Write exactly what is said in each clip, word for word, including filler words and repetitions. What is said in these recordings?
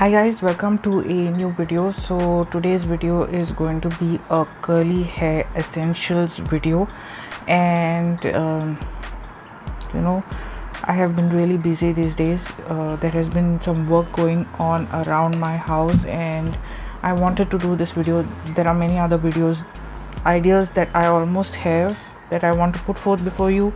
Hi guys, welcome to a new video. So today's video is going to be a curly hair essentials video, and um, you know, I have been really busy these days. Uh, there has been some work going on around my house and I wanted to do this video. There are many other videos ideas that I almost have that I want to put forth before you,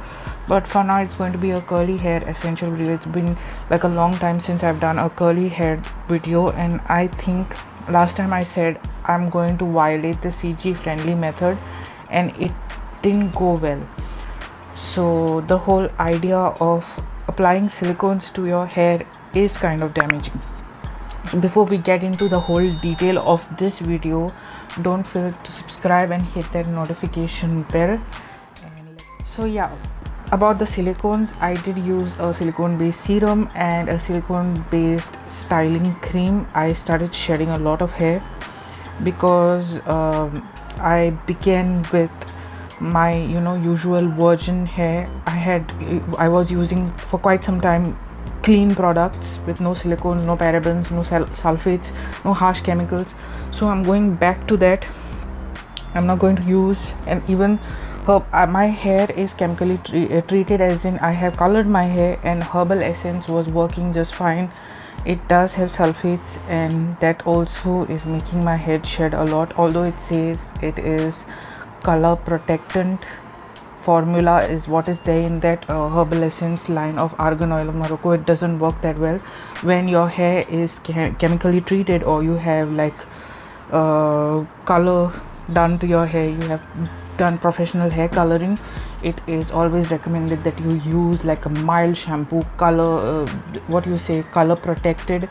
but for now it's going to be a curly hair essential video. It's been like a long time since I've done a curly hair video, and I think last time I said I'm going to violate the C G friendly method and it didn't go well. So the whole idea of applying silicones to your hair is kind of damaging. Before we get into the whole detail of this video, don't forget to subscribe and hit that notification bell. So yeah, about the silicones, I did use a silicone based serum and a silicone based styling cream. I started shedding a lot of hair because um, I began with my you know usual virgin hair. I had I was using for quite some time clean products with no silicones, no parabens, no sulfates, no harsh chemicals. So I'm going back to that. I'm not going to use, and even Herb, uh, my hair is chemically tre uh, treated, as in I have colored my hair, and Herbal Essence was working just fine. It does have sulfates, and that also is making my head shed a lot, although it says it is color protectant formula is what is there in that uh, Herbal Essence line of Argan Oil of Morocco. It doesn't work that well when your hair is chem chemically treated, or you have like uh, color done to your hair, you have done professional hair coloring. It is always recommended that you use like a mild shampoo, color uh, what you say color protected.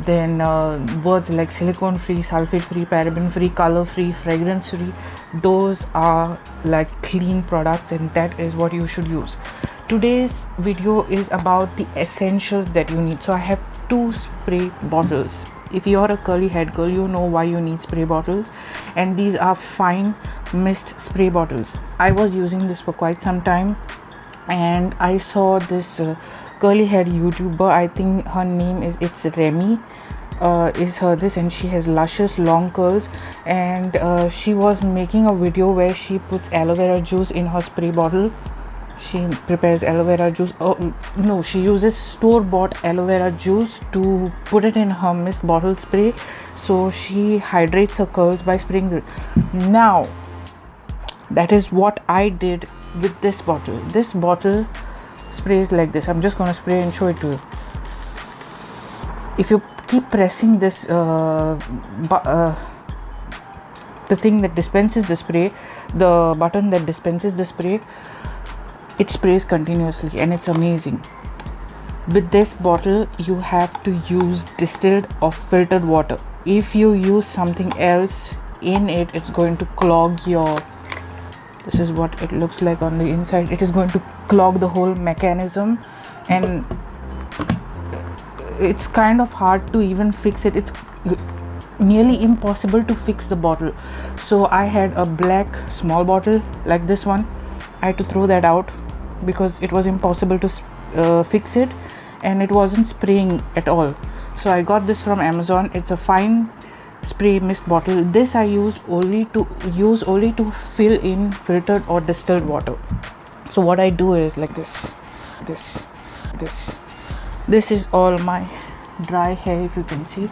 Then uh, words like silicone free, sulfate free, paraben free, color free, fragrance free, those are like clean products, and that is what you should use. Today's video is about the essentials that you need. So I have two spray bottles. If you're a curly head girl, you know why you need spray bottles, and these are fine mist spray bottles. I was using this for quite some time, and I saw this uh, curly head YouTuber, I think her name is it's Remy uh, is her this and she has luscious long curls, and uh, she was making a video where she puts aloe vera juice in her spray bottle. She prepares aloe vera juice. Oh no, she uses store-bought aloe vera juice to put it in her mist bottle spray, so she hydrates her curls by spraying it. Now that is what I did with this bottle. This bottle sprays like this. I'm just gonna spray and show it to you. If you keep pressing this uh, uh, the thing that dispenses the spray, the button that dispenses the spray, it sprays continuously, and it's amazing. With this bottle, you have to use distilled or filtered water. If you use something else in it, it's going to clog your this is what it looks like on the inside. It is going to clog the whole mechanism, and it's kind of hard to even fix it. It's nearly impossible to fix the bottle. So I had a black small bottle like this one. I had to throw that out because it was impossible to uh, fix it, and it wasn't spraying at all. So I got this from Amazon. It's a fine spray mist bottle. This I use only to use only to fill in filtered or distilled water. So what I do is like this, this, this, this is all my dry hair, if you can see.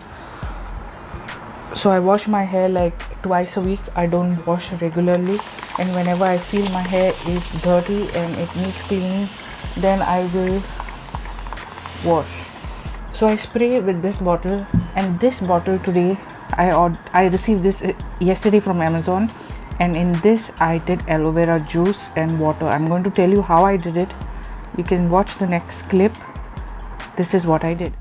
So I wash my hair like twice a week. I don't wash regularly, and whenever I feel my hair is dirty and it needs cleaning, then I will wash. So I spray with this bottle, and this bottle today I ordered, I received this yesterday from Amazon, and in this I did aloe vera juice and water. I'm going to tell you how I did it. You can watch the next clip. This is what I did.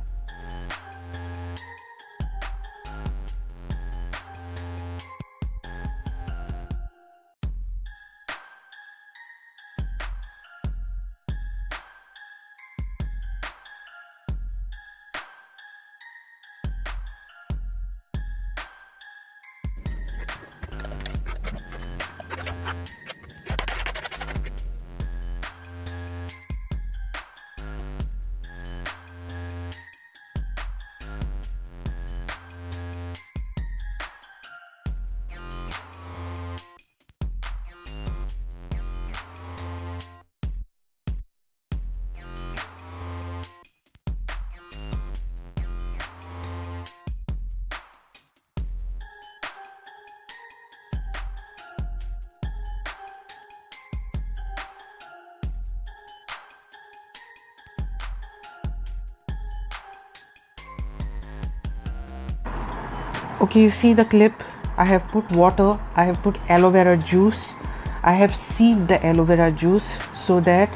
Okay, you see the clip. I have put water, I have put aloe vera juice, I have sieved the aloe vera juice so that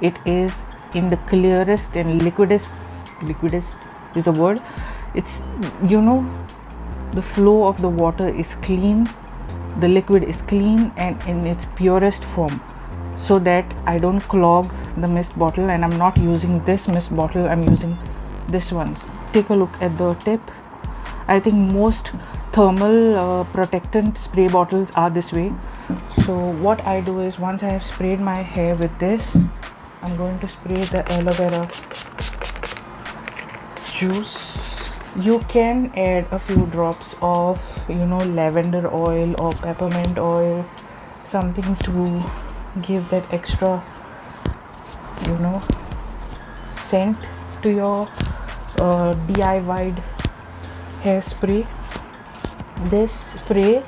it is in the clearest and liquidest, liquidest is a word, it's, you know, the flow of the water is clean, the liquid is clean and in its purest form, so that I don't clog the mist bottle. And I'm not using this mist bottle, I'm using this one. Take a look at the tip. I think most thermal uh, protectant spray bottles are this way. So what I do is, once I have sprayed my hair with this, I'm going to spray the aloe vera juice. You can add a few drops of, you know, lavender oil or peppermint oil, something to give that extra, you know, scent to your uh, D I Y hairspray. This spray,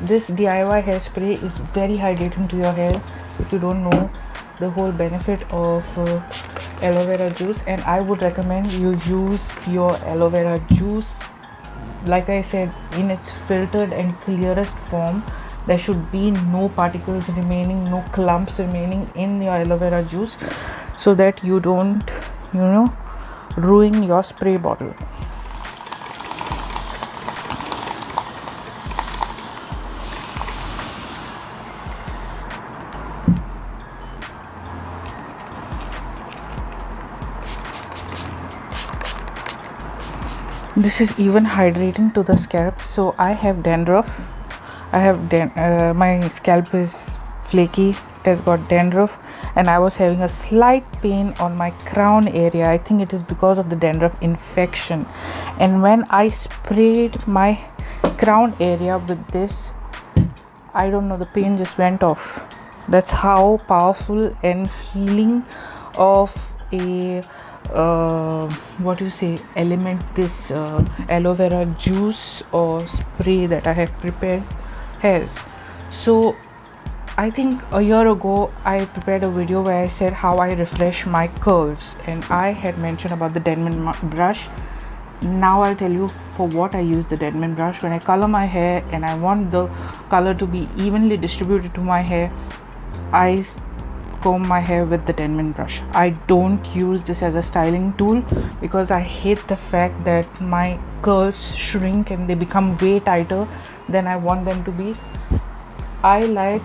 this D I Y hairspray is very hydrating to your hairs. If you don't know the whole benefit of uh, aloe vera juice, and I would recommend you use your aloe vera juice, like I said, in its filtered and clearest form. There should be no particles remaining, no clumps remaining in your aloe vera juice, so that you don't, you know, ruin your spray bottle. This is even hydrating to the scalp. So I have dandruff, I have dan uh, my scalp is flaky, it has got dandruff, and I was having a slight pain on my crown area. I think it is because of the dandruff infection, and when I sprayed my crown area with this, I don't know, the pain just went off. That's how powerful and healing of a uh what do you say element this uh, aloe vera juice or spray that I have prepared has. So I think a year ago I prepared a video where I said how I refresh my curls, and I had mentioned about the Denman brush. Now I'll tell you for what I use the Denman brush. When I color my hair and I want the color to be evenly distributed to my hair, I comb my hair with the Denman brush. I don't use this as a styling tool because I hate the fact that my curls shrink and they become way tighter than I want them to be. I like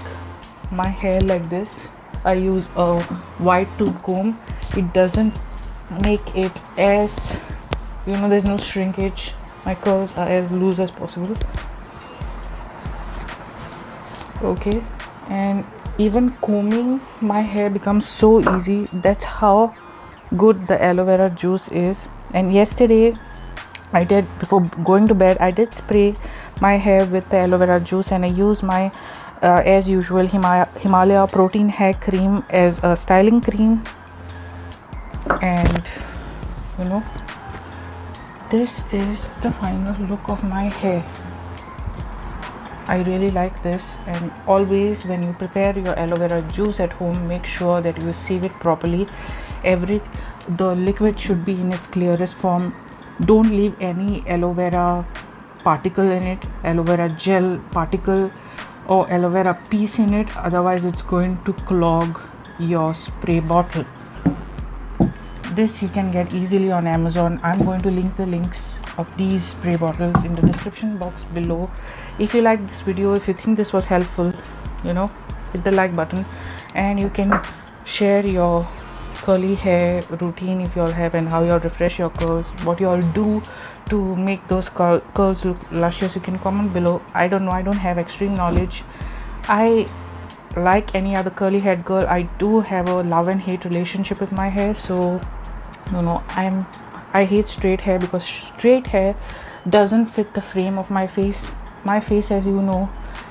my hair like this. I use a wide tooth comb. It doesn't make it as, you know, there's no shrinkage. My curls are as loose as possible. Okay, and even combing my hair becomes so easy. That's how good the aloe vera juice is. And yesterday I did, before going to bed, I did spray my hair with the aloe vera juice, and I use my uh, as usual Himalaya, Himalaya Protein Hair Cream as a styling cream. And you know, this is the final look of my hair. I really like this. And always when you prepare your aloe vera juice at home, make sure that you sieve it properly. Every the liquid should be in its clearest form. Don't leave any aloe vera particle in it, aloe vera gel particle or aloe vera piece in it, otherwise it's going to clog your spray bottle. This you can get easily on Amazon. I'm going to link the links of these spray bottles in the description box below. If you like this video, if you think this was helpful, you know, hit the like button, and you can share your curly hair routine if you all have, and how you all refresh your curls, what you all do to make those cur curls look luscious. You can comment below. I don't know, I don't have extreme knowledge. I, like any other curly haired girl, I do have a love and hate relationship with my hair. So you know, I'm I hate straight hair because straight hair doesn't fit the frame of my face. My face, as you know,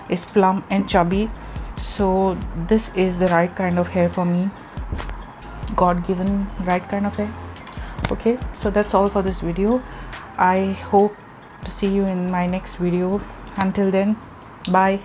is plump and chubby, so this is the right kind of hair for me, God-given right kind of hair. Okay, so that's all for this video. I hope to see you in my next video. Until then, bye.